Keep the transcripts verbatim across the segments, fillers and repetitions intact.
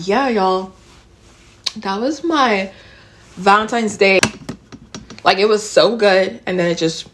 yeah, y'all, that was my Valentine's Day. Like, it was so good, and then it just...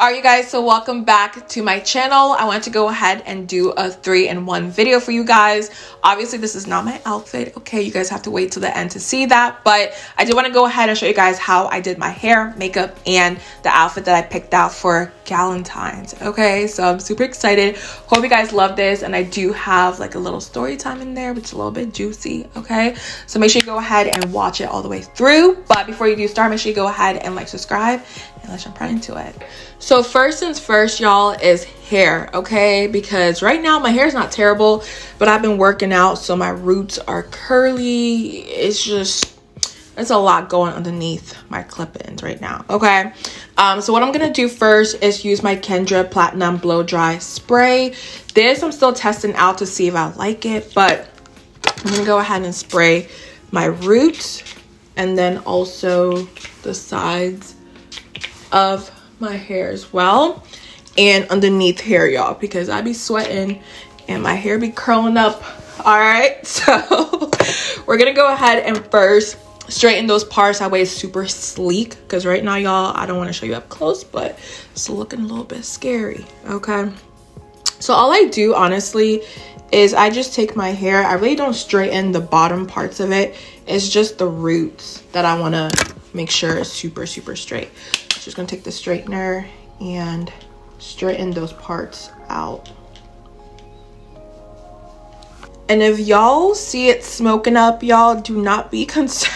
Alright, you guys, so welcome back to my channel. I wanted to go ahead and do a three in one video for you guys. Obviously, this is not my outfit, okay? You guys have to wait till the end to see that, but I did want to go ahead and show you guys how I did my hair, makeup, and the outfit that I picked out for Galentine's, okay? So I'm super excited. Hope you guys love this, and I do have like a little story time in there, which is a little bit juicy, okay? So make sure you go ahead and watch it all the way through, but before you do start, make sure you go ahead and like, subscribe, and let's jump right into it. So first things first, y'all, is hair, okay? Because right now my hair is not terrible, but I've been working out, so my roots are curly. It's just, it's a lot going underneath my clip-ins right now, okay? Um, so what I'm gonna do first is use my Kendra Platinum Blow Dry Spray. This I'm still testing out to see if I like it, but I'm gonna go ahead and spray my roots and then also the sides of my hair as well, and underneath hair, y'all, because I be sweating and my hair be curling up. All right, so we're gonna go ahead and first straighten those parts. That way it's super sleek, because right now, y'all, I don't want to show you up close, but it's looking a little bit scary, okay? So all I do, honestly, is I just take my hair. I really don't straighten the bottom parts of it. It's just the roots that I want to make sure it's super super straight. Just gonna take the straightener and straighten those parts out. And if y'all see it smoking up, y'all, do not be concerned,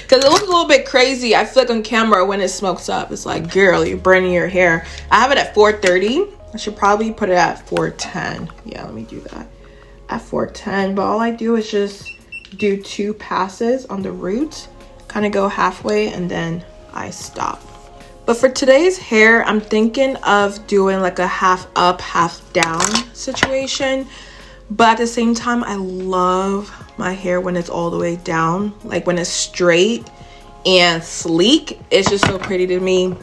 because it looks a little bit crazy. I feel like on camera when it smokes up, it's like, girl, you're burning your hair. I have it at four thirty. I should probably put it at four ten. Yeah, let me do that at four ten. But all I do is just do two passes on the roots, kind of go halfway, and then I stop. But for today's hair, I'm thinking of doing like a half up, half down situation, but at the same time, I love my hair when it's all the way down. Like when it's straight and sleek, it's just so pretty to me.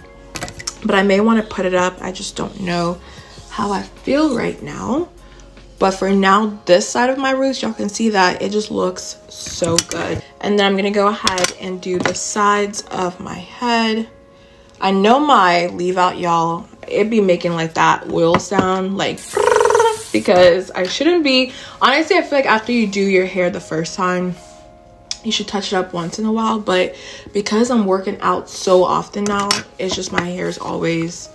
But I may want to put it up. I just don't know how I feel right now. But for now, this side of my roots, y'all can see that it just looks so good. And then I'm gonna go ahead and do the sides of my head. I know my leave out, y'all, it'd be making like that oil sound, like, because I shouldn't be. Honestly, I feel like after you do your hair the first time, you should touch it up once in a while. But because I'm working out so often now, it's just my hair is always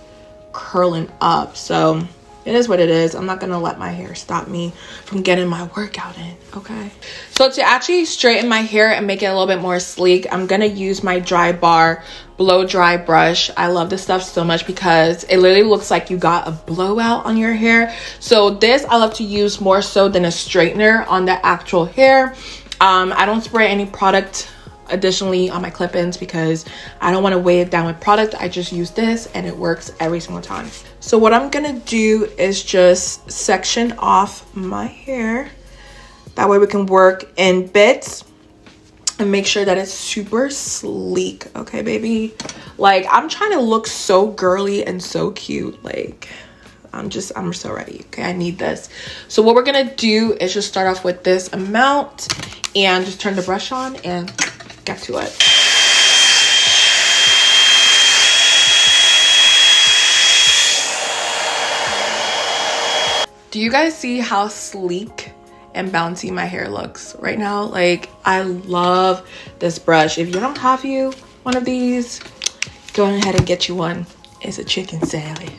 curling up. So it is what it is. I'm not gonna let my hair stop me from getting my workout in, okay? So to actually straighten my hair and make it a little bit more sleek, I'm gonna use my Drybar blow dry brush. I love this stuff so much because it literally looks like you got a blowout on your hair. So this I love to use more so than a straightener on the actual hair. Um, I don't spray any product additionally on my clip-ins because I don't want to weigh it down with product. I just use this and it works every single time. So what I'm gonna do is just section off my hair, that way we can work in bits and make sure that it's super sleek, okay, baby? Like, I'm trying to look so girly and so cute. Like, I'm just, I'm so ready, okay? I need this. So what we're gonna do is just start off with this amount and just turn the brush on and get to it. Do you guys see how sleek and bouncy my hair looks right now? Like, I love this brush. If you don't have you one of these, go ahead and get you one. It's a chicken salad.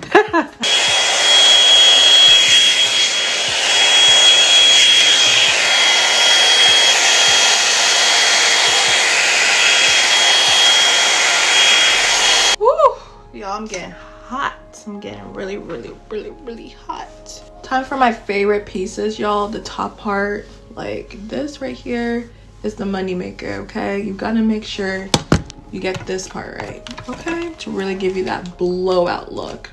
I'm getting hot. I'm getting really, really, really, really hot. Time for my favorite pieces, y'all. The top part, like this right here, is the money maker, okay? You gotta make sure you get this part right, okay? To really give you that blowout look.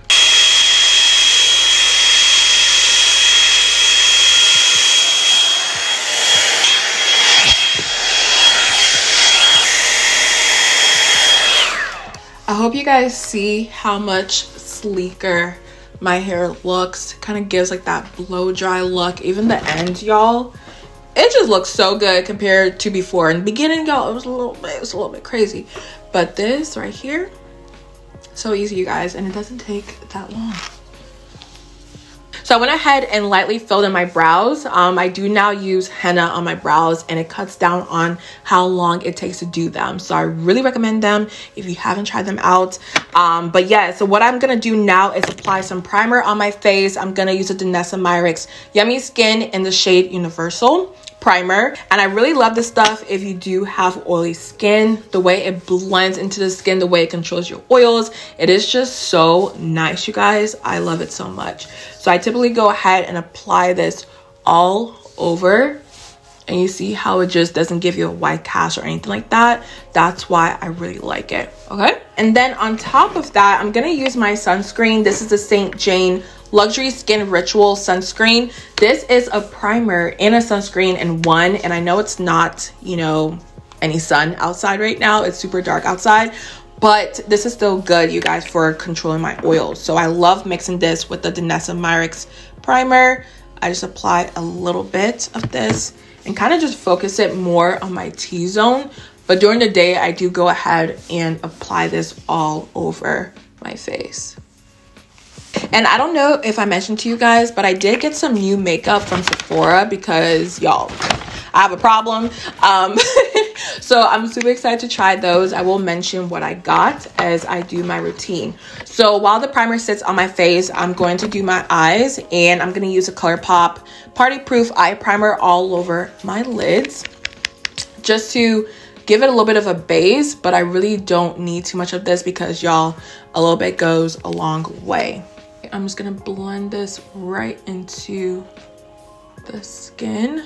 I hope you guys see how much sleeker my hair looks. Kind of gives like that blow dry look. Even the end, y'all, it just looks so good compared to before. In the beginning, y'all, it was a little bit, it was a little bit crazy, but this right here, so easy, you guys, and it doesn't take that long. So I went ahead and lightly filled in my brows. Um, I do now use henna on my brows, and it cuts down on how long it takes to do them. So I really recommend them if you haven't tried them out. Um, but yeah, so what I'm going to do now is apply some primer on my face. I'm going to use the Danessa Myricks Yummy Skin in the shade Universal Primer. And I really love this stuff if you do have oily skin. The way it blends into the skin, the way it controls your oils, it is just so nice, you guys. I love it so much. So I typically go ahead and apply this all over, and you see how it just doesn't give you a white cast or anything like that. That's why I really like it. Okay, and then on top of that, I'm gonna use my sunscreen. This is the Saint Jane Luxury Skin Ritual sunscreen. This is a primer and a sunscreen in one, and I know it's not, you know, any sun outside right now, it's super dark outside, but this is still good, you guys, for controlling my oils. So I love mixing this with the Danessa Myricks primer. I just apply a little bit of this and kind of just focus it more on my T-zone, but during the day I do go ahead and apply this all over my face. And I don't know if I mentioned to you guys, but I did get some new makeup from Sephora because, y'all, I have a problem. Um, so I'm super excited to try those. I will mention what I got as I do my routine. So while the primer sits on my face, I'm going to do my eyes, and I'm going to use a ColourPop Party Proof Eye Primer all over my lids just to give it a little bit of a base, but I really don't need too much of this because, y'all, a little bit goes a long way. I'm just gonna blend this right into the skin.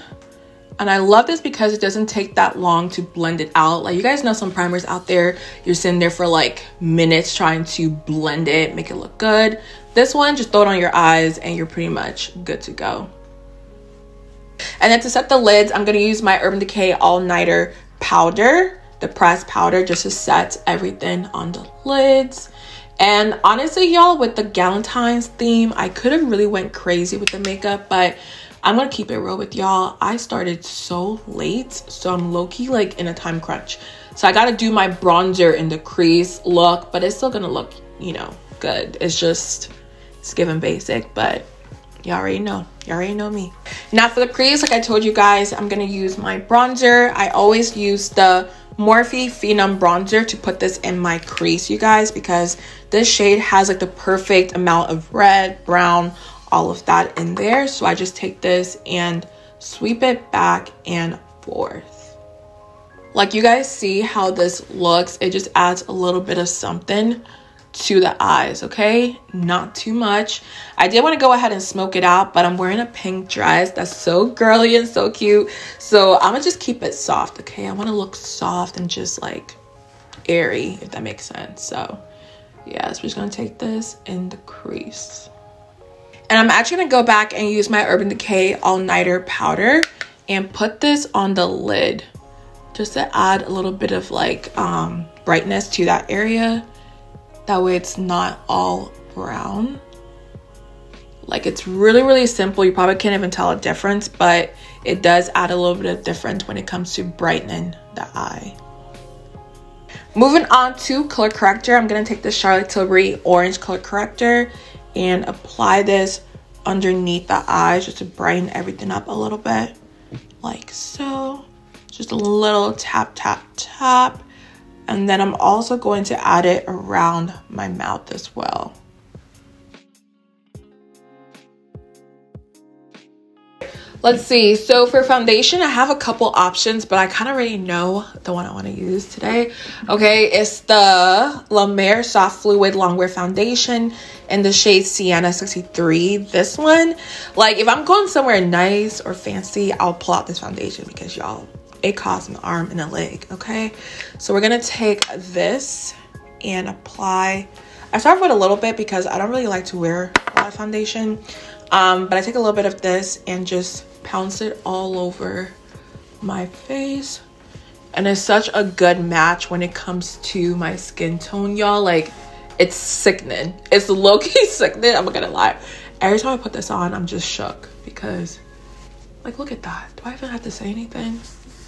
And I love this because it doesn't take that long to blend it out. Like, you guys know some primers out there, you're sitting there for like minutes trying to blend it, make it look good. This one, just throw it on your eyes and you're pretty much good to go. And then to set the lids, I'm gonna use my Urban Decay All Nighter powder, the pressed powder, just to set everything on the lids. And honestly, y'all, with the Galentine's theme, I could have really went crazy with the makeup, but I'm gonna keep it real with y'all. I started so late, so I'm low-key like in a time crunch. So I gotta do my bronzer in the crease look, but it's still gonna look, you know, good. It's just, it's giving basic, but y'all already know. You already know me. Now for the crease, like I told you guys, I'm gonna use my bronzer. I always use the Morphe Phenom bronzer to put this in my crease, you guys, because this shade has like the perfect amount of red, brown, all of that in there. So I just take this and sweep it back and forth. Like, you guys see how this looks? It just adds a little bit of something to the eyes, okay? Not too much. I did want to go ahead and smoke it out, but I'm wearing a pink dress that's so girly and so cute, so I'm gonna just keep it soft, okay? I want to look soft and just like airy, if that makes sense. So yeah, so we're just gonna take this in the crease, and I'm actually gonna go back and use my Urban Decay All Nighter powder and put this on the lid just to add a little bit of like um brightness to that area. That way it's not all brown. Like, it's really, really simple. You probably can't even tell a difference, but it does add a little bit of difference when it comes to brightening the eye. Moving on to color corrector, I'm gonna take the Charlotte Tilbury Orange Color Corrector and apply this underneath the eyes just to brighten everything up a little bit, like so. Just a little tap, tap, tap. And then I'm also going to add it around my mouth as well. Let's see. So for foundation, I have a couple options, but I kind of already know the one I want to use today. Okay, it's the La Mer Soft Fluid Longwear Foundation in the shade Sienna sixty-three. This one, like, if I'm going somewhere nice or fancy, I'll pull out this foundation because, y'all, it costs an arm and a leg, okay? So we're gonna take this and apply. I start with a little bit because I don't really like to wear a lot of foundation, um, but I take a little bit of this and just pounce it all over my face. And it's such a good match when it comes to my skin tone, y'all. Like, It's sickening. It's low-key sickening. I'm not gonna lie. Every time I put this on, I'm just shook because, like, look at that. Do I even have to say anything?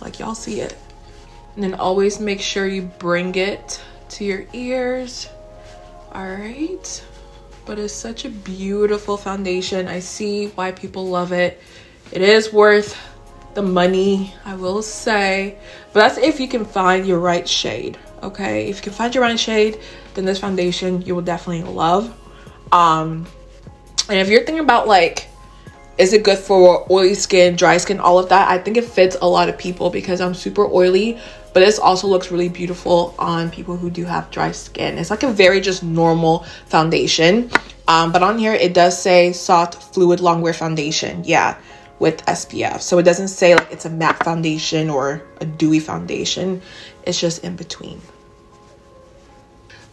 Like, y'all see it. And then always make sure you bring it to your ears. All right. But it's such a beautiful foundation. I see why people love it. It is worth the money, I will say. But that's if you can find your right shade, okay? If you can find your right shade, then this foundation you will definitely love. Um, and if you're thinking about, like, is it good for oily skin, dry skin, all of that? I think it fits a lot of people because I'm super oily. But this also looks really beautiful on people who do have dry skin. It's like a very just normal foundation. Um, but on here, it does say Soft Fluid Longwear Foundation. Yeah, with S P F. So it doesn't say like it's a matte foundation or a dewy foundation. It's just in between.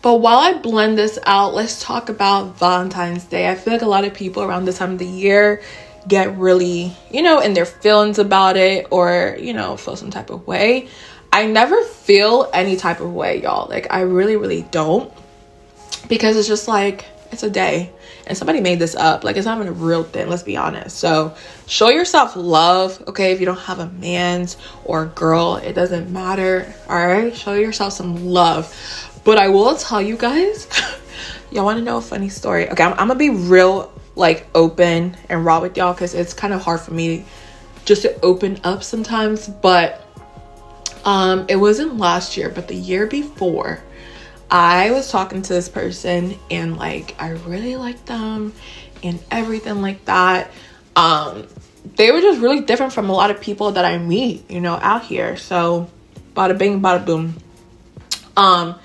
But while I blend this out, let's talk about Valentine's Day. I feel like a lot of people around this time of the year get really, you know, in their feelings about it or, you know, feel some type of way. I never feel any type of way, y'all. Like, I really, really don't. Because it's just like, it's a day. And somebody made this up. Like, it's not even a real thing, let's be honest. So, show yourself love, okay? If you don't have a man's or a girl, it doesn't matter, all right? Show yourself some love. But I will tell you guys, y'all want to know a funny story? Okay, I'm, I'm gonna be real, like, open and raw with y'all because it's kind of hard for me just to open up sometimes, but... Um, it wasn't last year, but the year before, I was talking to this person and like, I really liked them and everything like that. Um, they were just really different from a lot of people that I meet, you know, out here. So bada bing, bada boom. Um,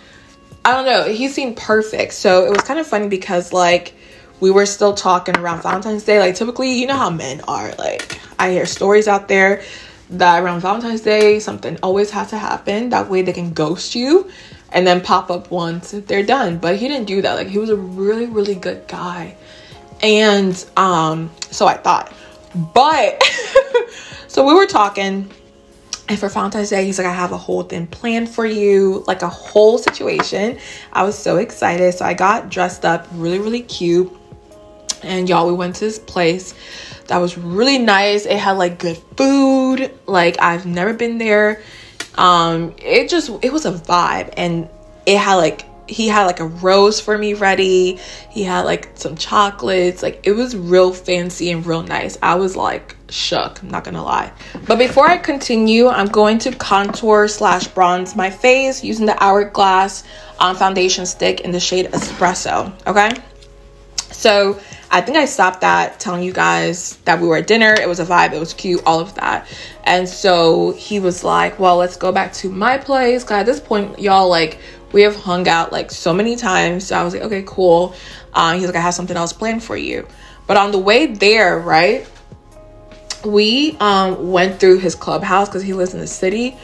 I don't know. He seemed perfect. So it was kind of funny because like we were still talking around Valentine's Day. Like typically, you know how men are. Like I hear stories out there that around Valentine's Day something always has to happen, that way they can ghost you and then pop up once they're done. But he didn't do that. Like, he was a really, really good guy. And um so I thought, but so we were talking, and for Valentine's Day he's like, I have a whole thing planned for you, like a whole situation. I was so excited. So I got dressed up really, really cute, and y'all, we went to this place that was really nice. It had like good food. Like, I've never been there. Um it just, it was a vibe. And it had like, he had like a rose for me ready, he had like some chocolates. Like, it was real fancy and real nice. I was like shook, I'm not gonna lie. But before I continue, I'm going to contour slash bronze my face using the Hourglass um, foundation stick in the shade Espresso. Okay, so I think I stopped that telling you guys that we were at dinner. It was a vibe. It was cute. All of that. And so he was like, well, let's go back to my place. 'Cause at this point, y'all, like, we have hung out like so many times. So I was like, okay, cool. Um, he's like, I have something else planned for you. But on the way there, right, we um, went through his clubhouse because he lives in the city.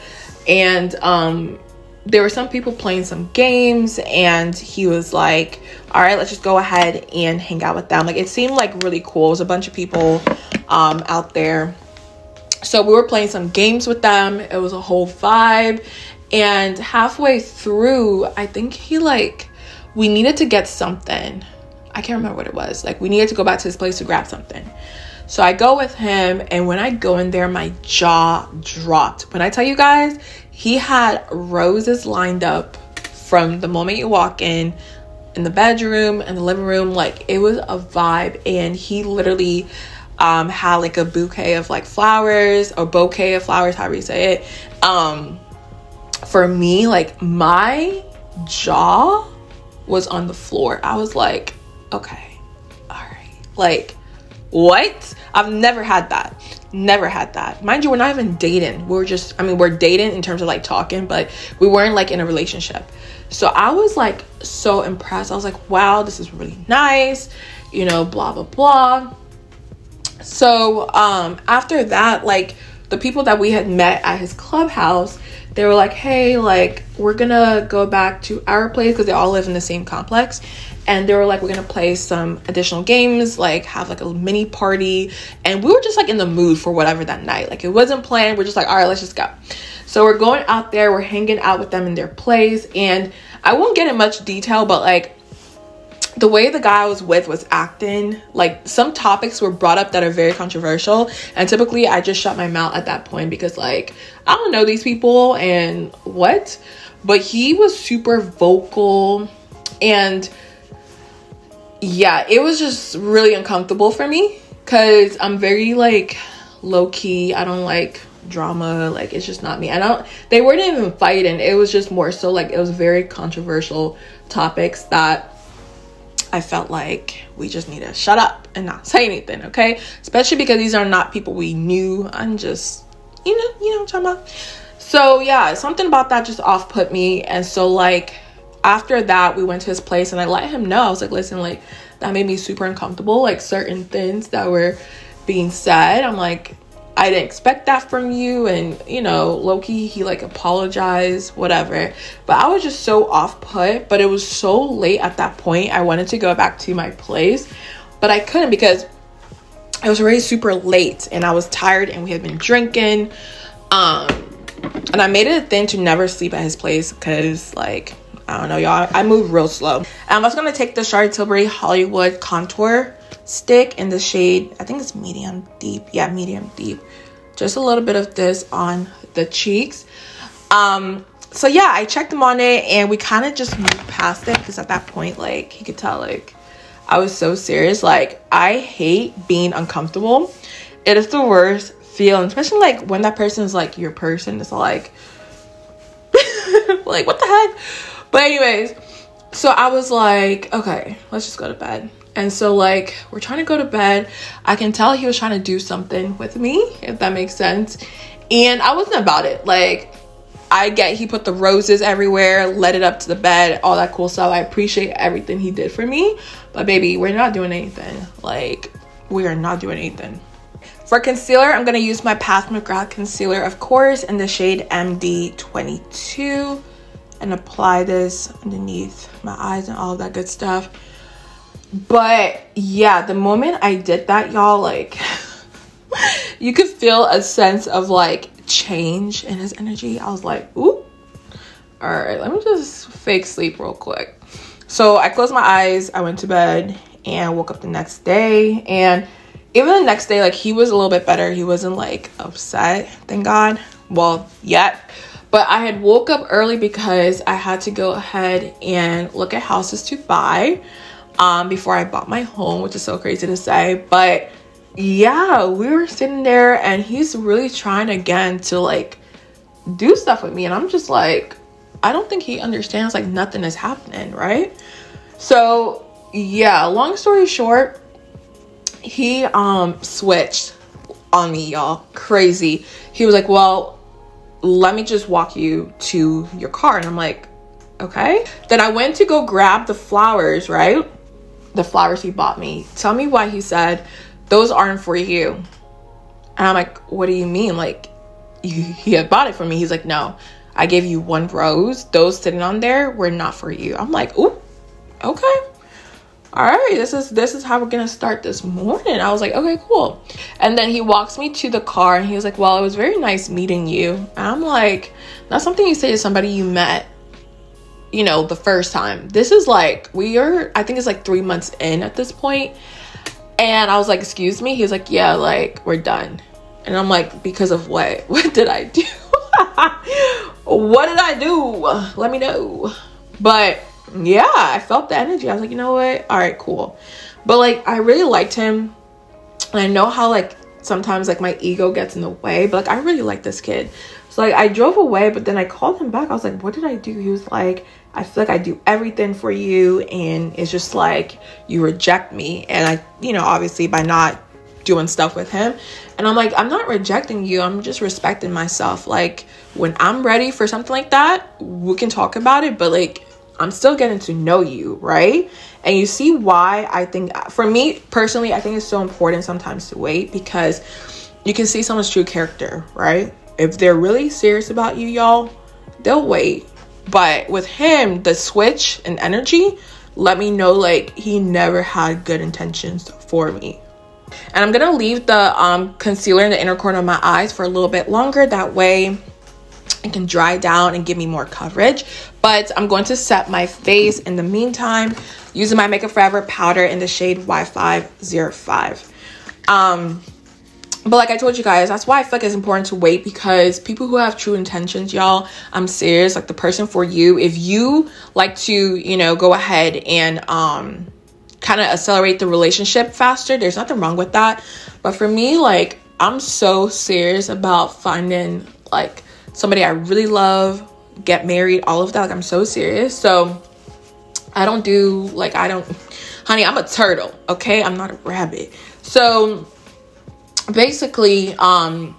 And um, there were some people playing some games. And he was like, all right, let's just go ahead and hang out with them. Like, it seemed like really cool. It was a bunch of people um, out there. So we were playing some games with them. It was a whole vibe. And halfway through, I think he like, we needed to get something. I can't remember what it was. Like, we needed to go back to his place to grab something. So I go with him. And when I go in there, my jaw dropped. When I tell you guys, he had roses lined up from the moment you walk in, in the bedroom and the living room. Like, it was a vibe. And he literally um had like a bouquet of like flowers, or bouquet of flowers, however you say it. Um for me, like, my jaw was on the floor. I was like, okay, all right, like, what? I've never had that. Never had that. Mind you, we're not even dating. We're just, I mean, we're dating in terms of like talking, but we weren't like in a relationship. So I was like so impressed. I was like, wow, this is really nice, you know, blah, blah, blah. So um, after that, like, the people that we had met at his clubhouse, they were like, hey, like, we're gonna go back to our place, because they all live in the same complex. And they were like, we're gonna play some additional games, like have like a mini party. And we were just like in the mood for whatever that night. Like, it wasn't planned. We're just like, all right, let's just go. So we're going out there, we're hanging out with them in their place. And I won't get in much detail, but like, the way the guy I was with was acting, like some topics were brought up that are very controversial, and typically I just shut my mouth at that point because like I don't know these people and what. But he was super vocal, and yeah, it was just really uncomfortable for me because I'm very like low-key. I don't like drama, like it's just not me. I don't, they weren't even fighting, it was just more so like it was very controversial topics that I felt like we just need to shut up and not say anything, okay? Especially because these are not people we knew. I'm just, you know, you know what I'm talking about. So yeah, something about that just off put me. And so like after that, we went to his place and I let him know. I was like, listen, like that made me super uncomfortable. Like certain things that were being said, I'm like, I didn't expect that from you. And you know, low-key, he like apologized, whatever, but I was just so off put. But it was so late at that point, I wanted to go back to my place, but I couldn't because it was already super late and I was tired and we had been drinking, um and I made it a thing to never sleep at his place because like I don't know, y'all, I move real slow. And I'm also gonna take the Charlotte Tilbury Hollywood contour stick in the shade, I think it's medium deep. Yeah, medium deep. Just a little bit of this on the cheeks. Um so yeah, I checked him on it and we kind of just moved past it because at that point, like you could tell like I was so serious. Like I hate being uncomfortable. It is the worst feeling, especially like when that person is like your person. It's like like what the heck. But anyways, so I was like, okay, let's just go to bed. And so like we're trying to go to bed, I can tell he was trying to do something with me, if that makes sense, and I wasn't about it. Like I get he put the roses everywhere, led it up to the bed, all that cool stuff. I appreciate everything he did for me, but baby, we're not doing anything. Like we are not doing anything. For concealer, I'm gonna use my Pat McGrath concealer, of course, in the shade M D twenty-two, and apply this underneath my eyes and all that good stuff. But yeah, the moment I did that, y'all, like you could feel a sense of like change in his energy. I was like, ooh, all right, let me just fake sleep real quick. So I closed my eyes, I went to bed, and woke up the next day. And even the next day, like he was a little bit better. He wasn't like upset, thank God. Well, yet. But I had woke up early because I had to go ahead and look at houses to buy. Um, before I bought my home, which is so crazy to say. But yeah, we were sitting there and he's really trying again to like do stuff with me, and I'm just like, I don't think he understands, like nothing is happening, right? So yeah, long story short, he um switched on me, y'all, crazy. He was like, well, let me just walk you to your car. And I'm like, okay. Then I went to go grab the flowers, right? The flowers he bought me. Tell me why he said those aren't for you. And I'm like, what do you mean? Like you, he had bought it for me. He's like, no, I gave you one rose, those sitting on there were not for you. I'm like, ooh, okay, all right, this is this is how we're gonna start this morning. I was like, okay, cool. And then he walks me to the car and he was like, well, it was very nice meeting you. And I'm like, that's something you say to somebody you met, you know, the first time. This is like, we are, I think it's like three months in at this point. And I was like, excuse me? He's like, yeah, like we're done. And I'm like, because of what? What did I do? What did I do? Let me know. But yeah, I felt the energy. I was like, you know what? All right, cool. But like, I really liked him. And I know how like sometimes like my ego gets in the way, but like I really like this kid. So like I drove away, but then I called him back. I was like, what did I do? He was like, I feel like I do everything for you, and it's just like you reject me. And I, you know, obviously by not doing stuff with him. And I'm like, I'm not rejecting you, I'm just respecting myself. Like when I'm ready for something like that, we can talk about it, but like I'm still getting to know you, right? And you see why I think, for me personally, I think it's so important sometimes to wait, because you can see someone's true character, right? If they're really serious about you, y'all, they'll wait. But with him, the switch and energy let me know like he never had good intentions for me. And I'm gonna leave the um concealer in the inner corner of my eyes for a little bit longer, that way and can dry down and give me more coverage. But I'm going to set my face in the meantime using my Makeup Forever powder in the shade Y five oh five. Um, but like I told you guys, that's why I feel like it's important to wait, because people who have true intentions, y'all, I'm serious, like the person for you, if you like to, you know, go ahead and um, kind of accelerate the relationship faster, there's nothing wrong with that. But for me, like, I'm so serious about finding like somebody I really love, get married, all of that. Like, I'm so serious. So I don't do like, I don't, honey, I'm a turtle. Okay. I'm not a rabbit. So basically, um,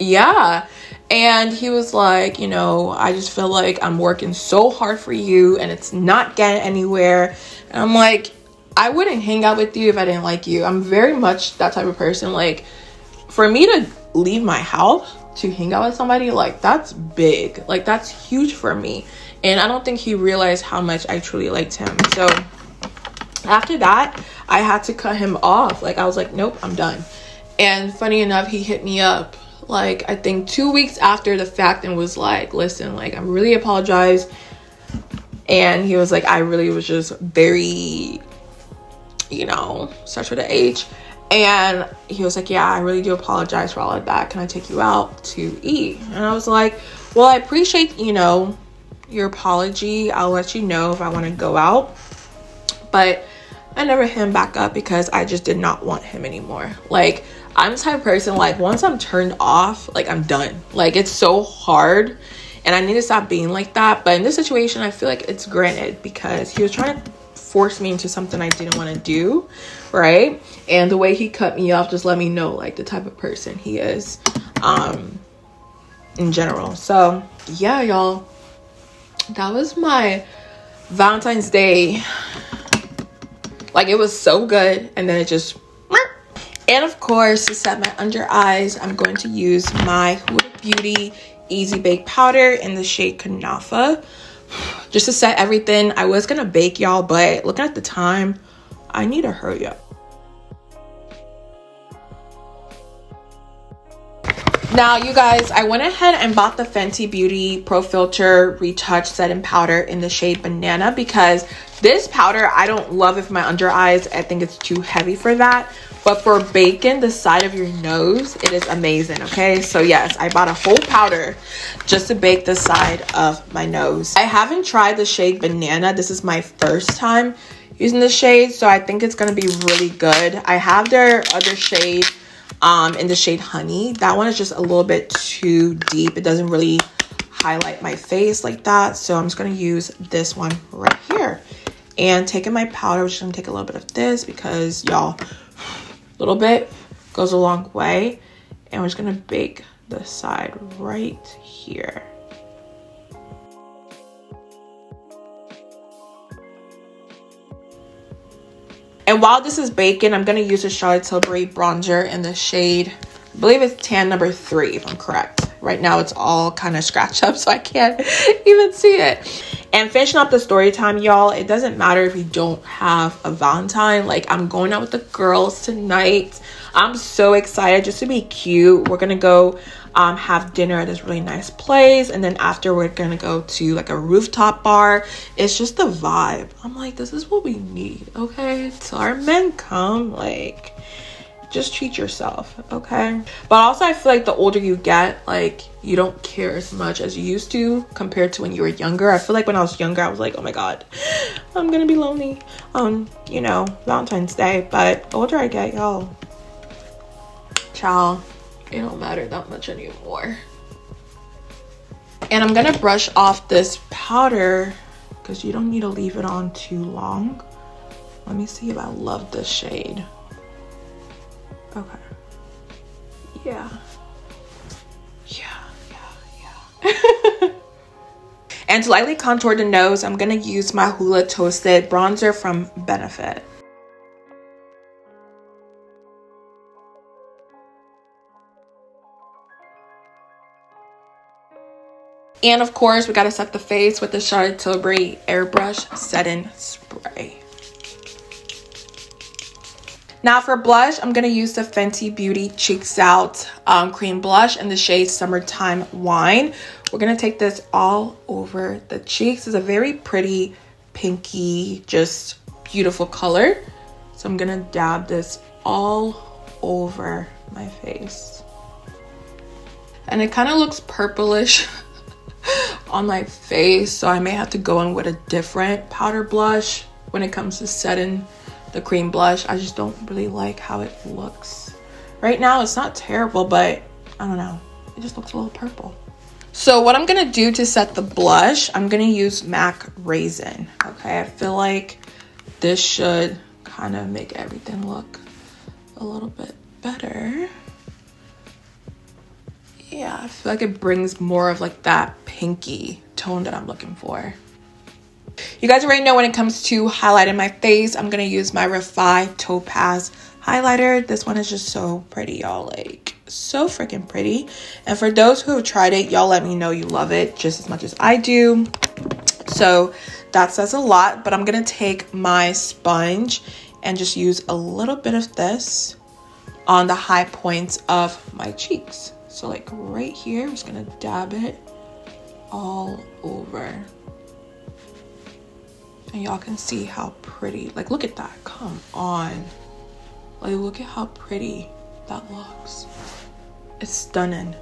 yeah. And he was like, you know, I just feel like I'm working so hard for you and it's not getting anywhere. And I'm like, I wouldn't hang out with you if I didn't like you. I'm very much that type of person. Like, for me to leave my house to hang out with somebody, like, that's big. Like, that's huge for me. And I don't think he realized how much I truly liked him. So after that, I had to cut him off. Like, I was like, nope, I'm done. And funny enough, he hit me up, like, I think two weeks after the fact and was like, listen, like, I really apologize. And he was like, I really was just very, you know, starts with an H. And he was like, yeah, I really do apologize for all of that. Can I take you out to eat? And I was like, well, I appreciate, you know, your apology. I'll let you know if I want to go out. But I never hit him back up because I just did not want him anymore. Like, I'm the type of person, like, once I'm turned off, like, I'm done. Like, it's so hard. And I need to stop being like that. But in this situation, I feel like it's granted, because he was trying to forced me into something I didn't want to do, right? And the way he cut me off just let me know, like, the type of person he is, um, in general. So yeah, y'all, that was my Valentine's Day. Like, it was so good, and then it just... And of course, to set my under eyes, I'm going to use my Huda Beauty Easy Bake Powder in the shade Kanafa. Just to set everything. I was gonna bake, y'all, but looking at the time, I need to hurry up. Now, you guys, I went ahead and bought the Fenty Beauty Pro Filter Retouch Setting Powder in the shade Banana, because this powder I don't love it for my under eyes. I think it's too heavy for that. But for baking the side of your nose, it is amazing, okay? So yes, I bought a whole powder just to bake the side of my nose. I haven't tried the shade Banana. This is my first time using the shade, so I think it's gonna be really good. I have their other shade um, in the shade Honey. That one is just a little bit too deep. It doesn't really highlight my face like that. So I'm just gonna use this one right here. And taking my powder, which I'm gonna take a little bit of this because, y'all, little bit goes a long way. And we're just gonna bake the side right here. And while this is baking, I'm gonna use a Charlotte Tilbury bronzer in the shade, I believe it's tan number three, if I'm correct. Right now it's all kind of scratched up, so I can't even see it. And finishing up the story time, y'all, it doesn't matter if you don't have a Valentine. Like, I'm going out with the girls tonight. I'm so excited just to be cute. We're gonna go um have dinner at this really nice place, and then after we're gonna go to like a rooftop bar. It's just the vibe. I'm like, this is what we need, okay? So our men come, like, just treat yourself, okay? But also, I feel like the older you get, like, you don't care as much as you used to compared to when you were younger. I feel like when I was younger, I was like, oh my god, I'm gonna be lonely on, you know, Valentine's Day. But the older I get, y'all, child, it don't matter that much anymore. And I'm gonna brush off this powder because you don't need to leave it on too long. Let me see if I love this shade. Okay. Yeah. Yeah. Yeah. Yeah. And to lightly contour the nose, I'm going to use my Hoola Toasted Bronzer from Benefit. And of course, we got to set the face with the Charlotte Tilbury Airbrush Setting Spray. Now for blush, I'm going to use the Fenty Beauty Cheeks Out um, Cream Blush in the shade Summertime Wine, We're gonna take this all over the cheeks. It's a very pretty pinky, just beautiful color. So I'm gonna dab this all over my face. And it kind of looks purplish on my face, so I may have to go in with a different powder blush when it comes to setting the cream blush. I just don't really like how it looks right now. It's not terrible, but I don't know, it just looks a little purple. So what I'm gonna do to set the blush, I'm gonna use MAC Raisin. Okay, I feel like this should kind of make everything look a little bit better. Yeah, I feel like it brings more of like that pinky tone that I'm looking for. You guys already know when it comes to highlighting my face, I'm gonna use my Refi Topaz highlighter. This one is just so pretty, y'all, like so freaking pretty. And for those who have tried it, y'all let me know you love it just as much as I do. So that says a lot, but I'm gonna take my sponge and just use a little bit of this on the high points of my cheeks. So like right here, I'm just gonna dab it all over. And y'all can see how pretty, like look at that, come on. Like look at how pretty that looks. It's stunning.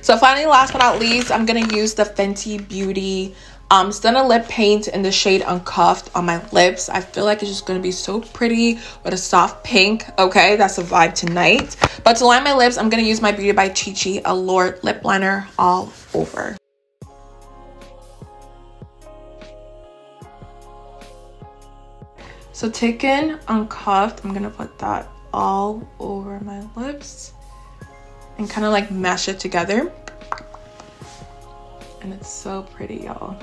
So finally, last but not least, I'm gonna use the Fenty Beauty Um, Stunner Lip Paint in the shade Uncuffed on my lips. I feel like it's just going to be so pretty with a soft pink. Okay, that's a vibe tonight. But to line my lips, I'm going to use my Beauty by Chi Chi Allure Lip Liner all over. So taking Uncuffed, I'm going to put that all over my lips and kind of like mash it together. And it's so pretty, y'all.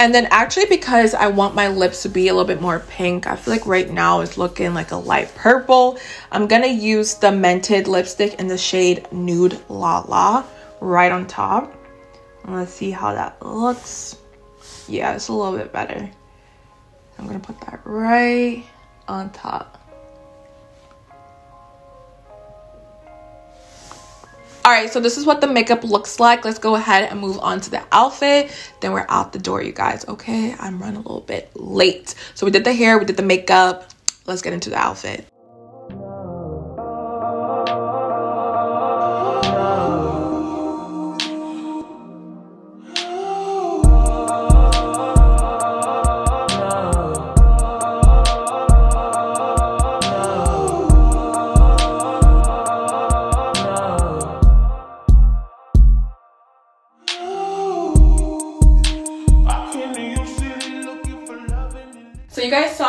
And then actually, because I want my lips to be a little bit more pink, I feel like right now it's looking like a light purple. I'm gonna use the Mented lipstick in the shade Nude La La right on top. And let's see how that looks. Yeah, it's a little bit better. I'm gonna put that right on top. All right, so this is what the makeup looks like. Let's go ahead and move on to the outfit. Then we're out the door, you guys. Okay, I'm running a little bit late. So we did the hair, we did the makeup. Let's get into the outfit.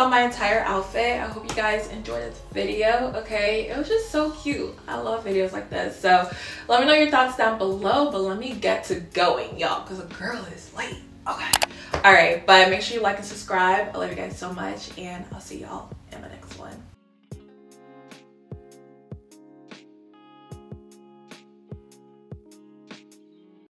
My entire outfit. I hope you guys enjoyed this video. Okay, it was just so cute. I love videos like this, so let me know your thoughts down below, but let me get to going, y'all, because a girl is late. Okay, all right, but make sure you like and subscribe. I love you guys so much, and I'll see y'all